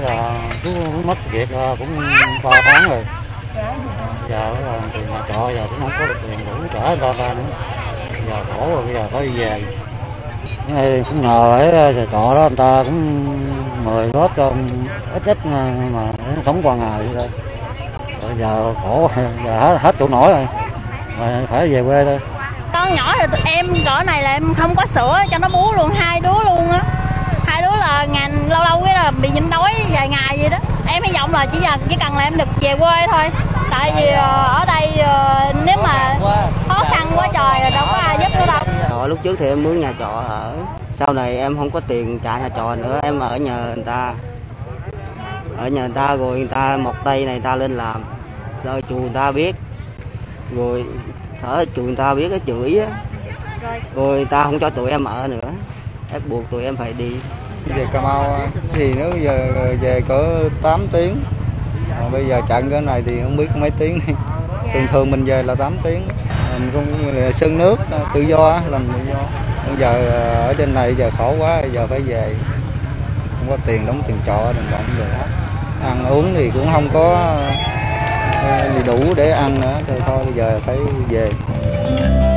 là cũng mất việc cũng 3 tháng rồi. Giờ là tiền nhà trọ giờ cũng không có được tiền đủ trả người ta nữa. Giờ khổ rồi, bây giờ phải đi về. Này cũng nhờ ấy nhà trọ đó người ta cũng mời góp cho ít ít mà sống qua ngày vậy thôi. Rồi giờ khổ, giờ hết trụ nổi rồi. Mà phải về quê thôi. Con nhỏ rồi tụi em cỡ này là em không có sữa cho nó bú luôn, hai đứa luôn á. Hai đứa là ngàn lâu lâu cái là bị nhịn đói vài ngày vậy đó. Em hy vọng là chỉ cần là em được về quê thôi. Tại vì ở đây nếu mà khó khăn quá trời là đâu có ai giúp nữa đâu. Rồi, lúc trước thì em mướn nhà trọ ở. Sau này em không có tiền trả nhà trọ nữa, em ở nhờ người ta. Ở nhờ người ta rồi người ta một tay này ta lên làm. Rồi chủ người ta biết. Rồi ở chùi người ta biết cái chửi á, rồi người ta không cho tụi em ở nữa, ép buộc tụi em phải đi. Về Cà Mau thì nó bây giờ về cỡ 8 tiếng, còn bây giờ chặn cái này thì không biết mấy tiếng này. Thường mình về là 8 tiếng, mình cũng sơn nước tự do làm tự do. Bây giờ ở trên này giờ khổ quá, giờ phải về, không có tiền đóng tiền trọ đừng động được hết. Ăn uống thì cũng không có gì đủ để ăn nữa, thôi bây giờ phải về.